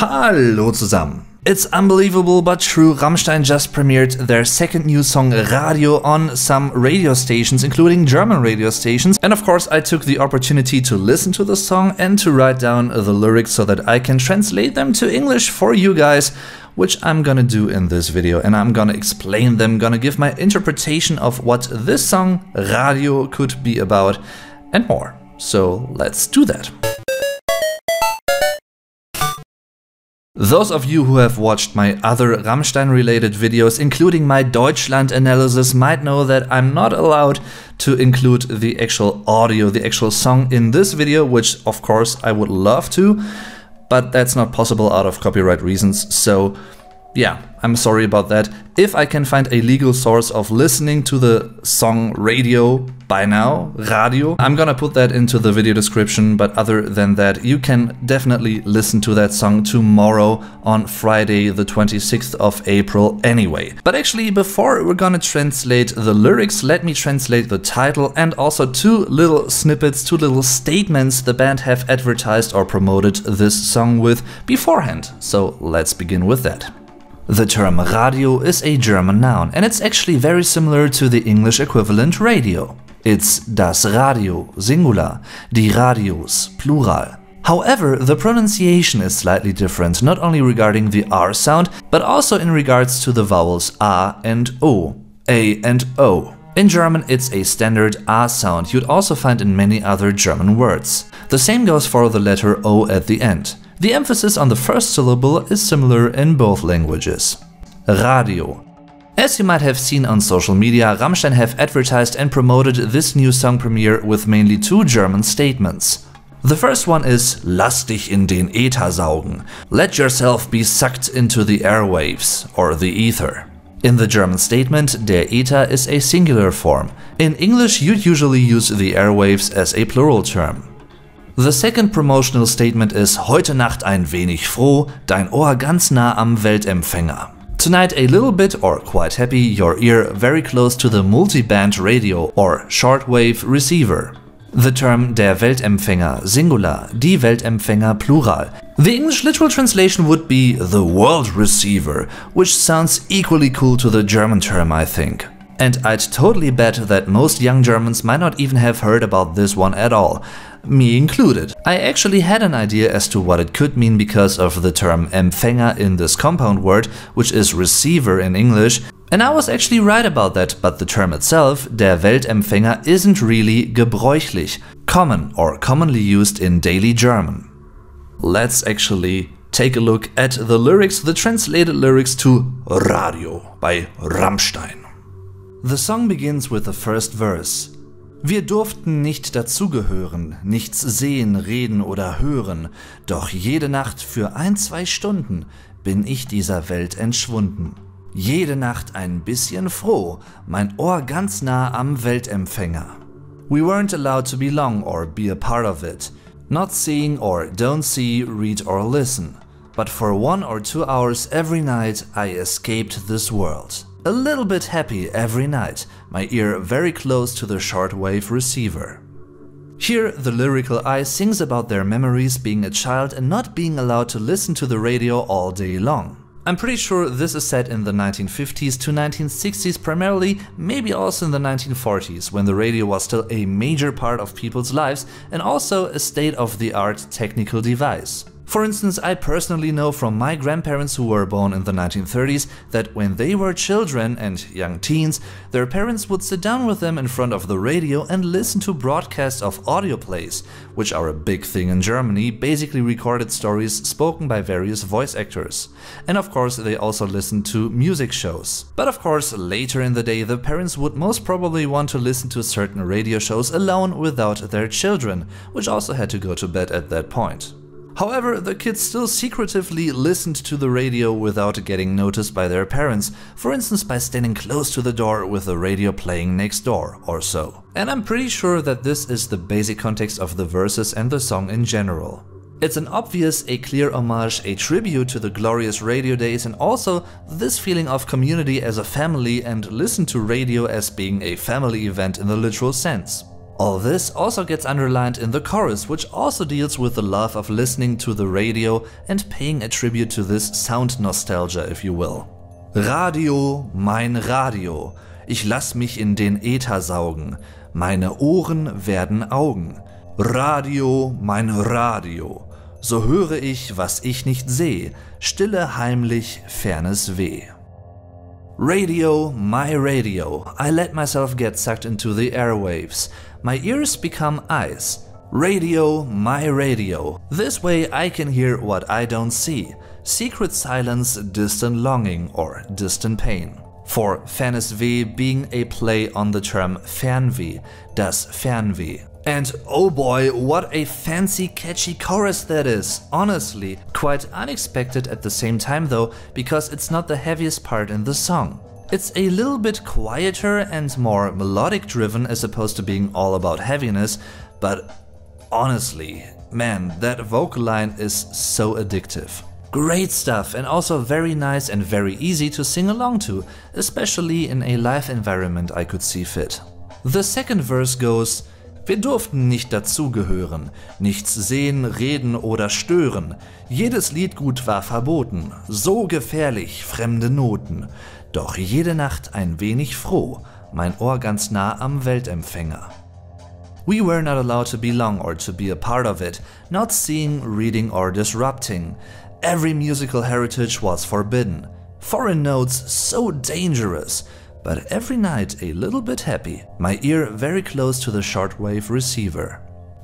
Hallo zusammen. It's unbelievable but true, Rammstein just premiered their second new song Radio on some radio stations, including German radio stations, and of course I took the opportunity to listen to the song and to write down the lyrics so that I can translate them to English for you guys, which I'm gonna do in this video, and I'm gonna explain them, gonna give my interpretation of what this song Radio could be about and more. So let's do that. Those of you who have watched my other Rammstein-related videos, including my Deutschland analysis, might know that I'm not allowed to include the actual audio, the actual song in this video, which of course I would love to, but that's not possible out of copyright reasons, so yeah, I'm sorry about that. If I can find a legal source of listening to the song Radio by now, Radio, I'm gonna put that into the video description, but other than that, you can definitely listen to that song tomorrow on Friday the 26th of April anyway. But actually, before we're gonna translate the lyrics, let me translate the title and also two little snippets, two little statements the band have advertised or promoted this song with beforehand. So let's begin with that. The term Radio is a German noun, and it's actually very similar to the English equivalent radio. It's das Radio, singular, die Radios, plural. However, the pronunciation is slightly different, not only regarding the R sound, but also in regards to the vowels A and O, A and O. In German, it's a standard A sound you'd also find in many other German words. The same goes for the letter O at the end. The emphasis on the first syllable is similar in both languages. Radio. As you might have seen on social media, Rammstein have advertised and promoted this new song premiere with mainly two German statements. The first one is "Lass dich in den Äther saugen," let yourself be sucked into the airwaves or the ether. In the German statement, der Äther is a singular form. In English, you'd usually use the airwaves as a plural term. The second promotional statement is "Heute Nacht ein wenig froh, dein Ohr ganz nah am Weltempfänger." Tonight a little bit or quite happy, your ear very close to the multiband radio or shortwave receiver. The term der Weltempfänger, singular, die Weltempfänger, plural. The English literal translation would be the world receiver, which sounds equally cool to the German term, I think. And I'd totally bet that most young Germans might not even have heard about this one at all. Me included. I actually had an idea as to what it could mean because of the term Empfänger in this compound word, which is receiver in English, and I was actually right about that, but the term itself, der Weltempfänger, isn't really gebräuchlich, common or commonly used in daily German. Let's actually take a look at the lyrics, the translated lyrics to Radio by Rammstein. The song begins with the first verse. Wir durften nicht dazugehören, nichts sehen, reden oder hören, doch jede Nacht für ein, zwei Stunden bin ich dieser Welt entschwunden. Jede Nacht ein bisschen froh, mein Ohr ganz nah am Weltempfänger. We weren't allowed to belong or be a part of it, not seeing or don't see, read or listen, but for 1 or 2 hours every night I escaped this world. A little bit happy every night, my ear very close to the shortwave receiver. Here the lyrical I sings about their memories being a child and not being allowed to listen to the radio all day long. I'm pretty sure this is set in the 1950s to 1960s primarily, maybe also in the 1940s, when the radio was still a major part of people's lives and also a state-of-the-art technical device. For instance, I personally know from my grandparents who were born in the 1930s that when they were children and young teens, their parents would sit down with them in front of the radio and listen to broadcasts of audio plays, which are a big thing in Germany, basically recorded stories spoken by various voice actors. And of course, they also listened to music shows. But of course, later in the day, the parents would most probably want to listen to certain radio shows alone without their children, which also had to go to bed at that point. However, the kids still secretively listened to the radio without getting noticed by their parents, for instance by standing close to the door with the radio playing next door or so. And I'm pretty sure that this is the basic context of the verses and the song in general. It's an obvious, a clear homage, a tribute to the glorious radio days and also this feeling of community as a family and listen to radio as being a family event in the literal sense. All this also gets underlined in the chorus, which also deals with the love of listening to the radio and paying a tribute to this sound nostalgia, if you will. Radio, mein Radio, ich lass mich in den Äther saugen, meine Ohren werden Augen. Radio, mein Radio, so höre ich, was ich nicht seh, stille, heimlich, fernes Weh. Radio, my radio, I let myself get sucked into the airwaves. My ears become eyes. Radio, my radio. This way I can hear what I don't see. Secret silence, distant longing or distant pain. For Fernes Weh being a play on the term Fernweh, das Fernweh. And oh boy, what a fancy catchy chorus that is! Honestly, quite unexpected at the same time though, because it's not the heaviest part in the song. It's a little bit quieter and more melodic driven as opposed to being all about heaviness, but honestly, man, that vocal line is so addictive. Great stuff and also very nice and very easy to sing along to, especially in a live environment I could see fit. The second verse goes: Wir durften nicht dazugehören, nichts sehen, reden oder stören. Jedes Liedgut war verboten, so gefährlich, fremde Noten. Doch jede Nacht ein wenig froh, mein Ohr ganz nah am Weltempfänger. We were not allowed to belong or to be a part of it, not seeing, reading or disrupting. Every musical heritage was forbidden. Foreign notes so dangerous. But every night a little bit happy, my ear very close to the shortwave receiver.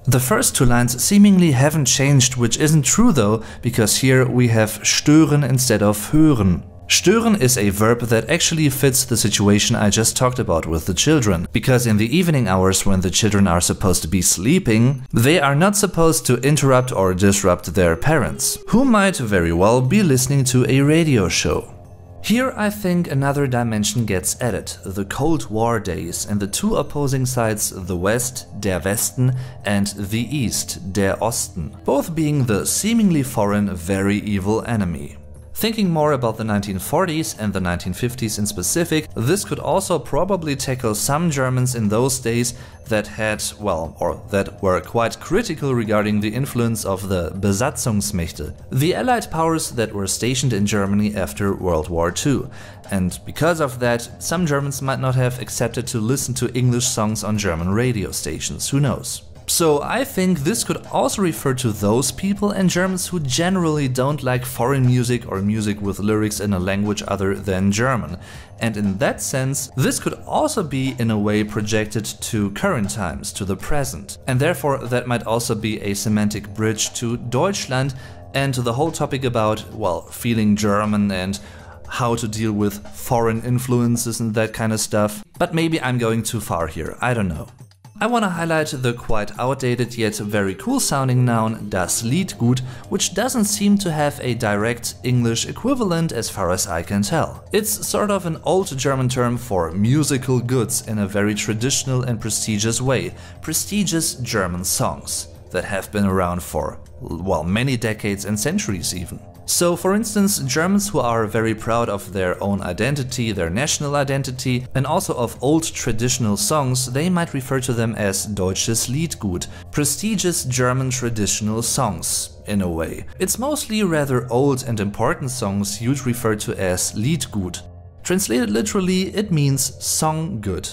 The first two lines seemingly haven't changed, which isn't true though, because here we have stören instead of hören. Stören is a verb that actually fits the situation I just talked about with the children, because in the evening hours when the children are supposed to be sleeping, they are not supposed to interrupt or disrupt their parents, who might very well be listening to a radio show. Here I think another dimension gets added, the Cold War days and the two opposing sides, the West, der Westen, and the East, der Osten, both being the seemingly foreign, very evil enemy. Thinking more about the 1940s and the 1950s in specific, this could also probably tackle some Germans in those days that had, well, or that were quite critical regarding the influence of the Besatzungsmächte, the Allied powers that were stationed in Germany after World War II. And because of that, some Germans might not have accepted to listen to English songs on German radio stations, who knows. So I think this could also refer to those people and Germans who generally don't like foreign music or music with lyrics in a language other than German. And in that sense, this could also be in a way projected to current times, to the present. And therefore that might also be a semantic bridge to Deutschland and to the whole topic about, well, feeling German and how to deal with foreign influences and that kind of stuff. But maybe I'm going too far here, I don't know. I want to highlight the quite outdated yet very cool sounding noun das Liedgut, which doesn't seem to have a direct English equivalent as far as I can tell. It's sort of an old German term for musical goods in a very traditional and prestigious way, prestigious German songs that have been around for, well, many decades and centuries even. So, for instance, Germans who are very proud of their own identity, their national identity, and also of old traditional songs, they might refer to them as deutsches Liedgut, prestigious German traditional songs, in a way. It's mostly rather old and important songs you'd refer to as Liedgut. Translated literally, it means song good.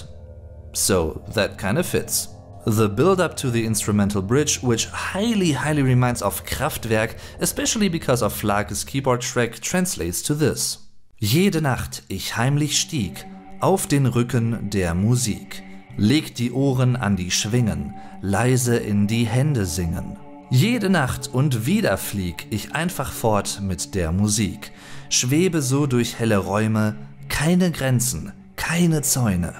So, that kind of fits. The build-up to the instrumental bridge, which highly reminds of Kraftwerk, especially because of Flake's keyboard track, translates to this. Jede Nacht ich heimlich stieg, auf den Rücken der Musik, legt die Ohren an die Schwingen, leise in die Hände singen. Jede Nacht und wieder flieg ich einfach fort mit der Musik, schwebe so durch helle Räume, keine Grenzen, keine Zäune.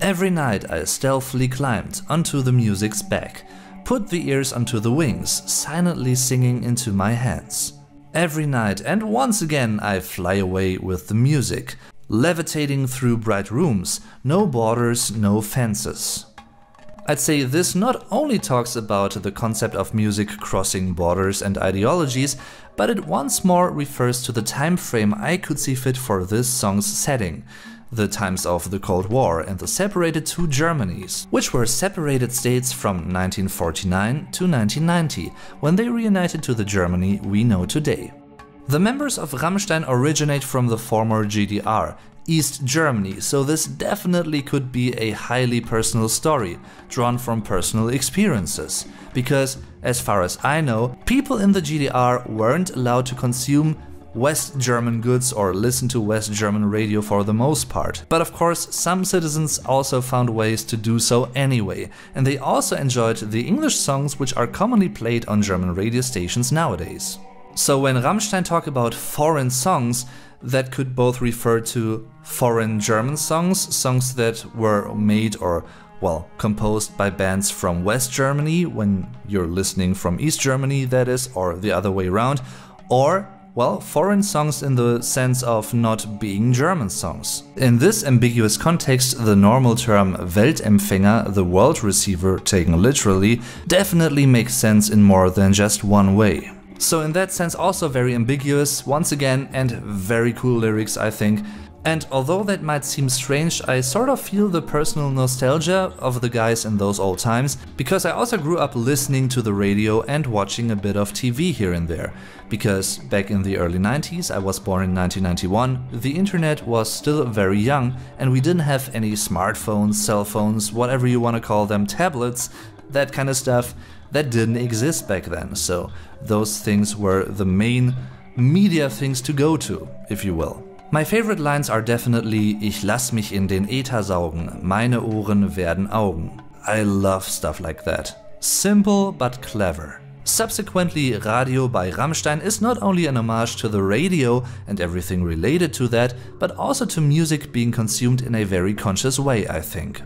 Every night I stealthily climbed onto the music's back, put the ears onto the wings, silently singing into my hands. Every night and once again I fly away with the music, levitating through bright rooms, no borders, no fences. I'd say this not only talks about the concept of music crossing borders and ideologies, but it once more refers to the time frame I could see fit for this song's setting. the times of the Cold War and the separated two Germanys, which were separated states from 1949 to 1990, when they reunited to the Germany we know today. The members of Rammstein originate from the former GDR, East Germany, so this definitely could be a highly personal story, drawn from personal experiences. Because, as far as I know, people in the GDR weren't allowed to consume West German goods or listen to West German radio for the most part. But of course, some citizens also found ways to do so anyway, and they also enjoyed the English songs which are commonly played on German radio stations nowadays. So when Rammstein talk about foreign songs, that could both refer to foreign German songs, songs that were made or, well, composed by bands from West Germany, when you're listening from East Germany, that is, or the other way around, or, well, foreign songs in the sense of not being German songs. In this ambiguous context, the normal term Weltempfänger, the world receiver, taken literally, definitely makes sense in more than just one way. So in that sense also very ambiguous, once again, and very cool lyrics, I think. And although that might seem strange, I sort of feel the personal nostalgia of the guys in those old times, because I also grew up listening to the radio and watching a bit of TV here and there. Because back in the early 90s, I was born in 1991, the internet was still very young, and we didn't have any smartphones, cell phones, whatever you want to call them, tablets, that kind of stuff. That didn't exist back then, so those things were the main media things to go to, if you will. My favorite lines are definitely Ich lass mich in den Äther saugen, meine Ohren werden Augen. I love stuff like that. Simple but clever. Subsequently, Radio by Rammstein is not only an homage to the radio and everything related to that, but also to music being consumed in a very conscious way, I think.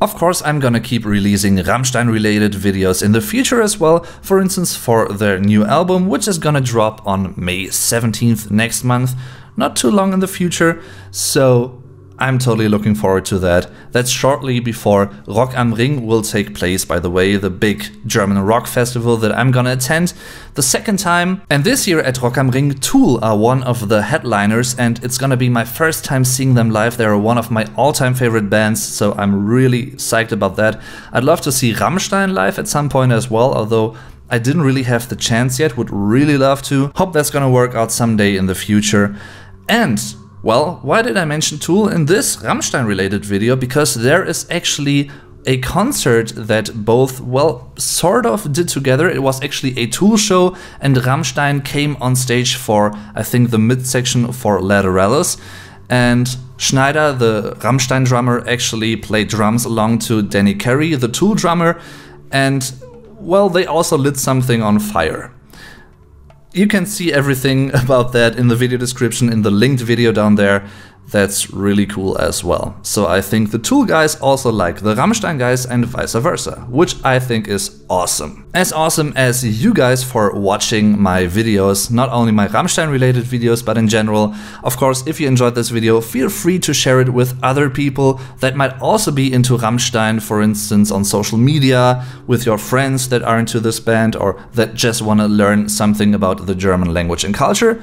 Of course, I'm gonna keep releasing Rammstein-related videos in the future as well, for instance for their new album, which is gonna drop on May 17th next month, not too long in the future, so I'm totally looking forward to that. That's shortly before Rock am Ring will take place, by the way, the big German rock festival that I'm gonna attend the second time. And this year at Rock am Ring, Tool are one of the headliners, and it's gonna be my first time seeing them live. They are one of my all-time favorite bands, so I'm really psyched about that. I'd love to see Rammstein live at some point as well, although I didn't really have the chance yet, would really love to. Hope that's gonna work out someday in the future. And well, why did I mention Tool in this Rammstein-related video? Because there is actually a concert that both, well, sort of did together. It was actually a Tool show, and Rammstein came on stage for, I think, the midsection for Lateralus. And Schneider, the Rammstein drummer, actually played drums along to Danny Carey, the Tool drummer. And, well, they also lit something on fire. You can see everything about that in the video description, in the linked video down there. That's really cool as well. So I think the Tool guys also like the Rammstein guys and vice versa, which I think is awesome. As awesome as you guys for watching my videos, not only my Rammstein related videos, but in general. Of course, if you enjoyed this video, feel free to share it with other people that might also be into Rammstein, for instance, on social media, with your friends that are into this band or that just want to learn something about the German language and culture.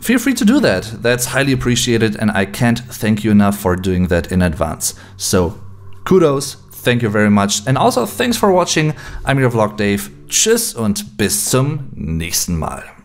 Feel free to do that. That's highly appreciated, and I can't thank you enough for doing that in advance. So kudos, thank you very much, and also thanks for watching. I'm your Vlog Dave. Tschüss und bis zum nächsten Mal.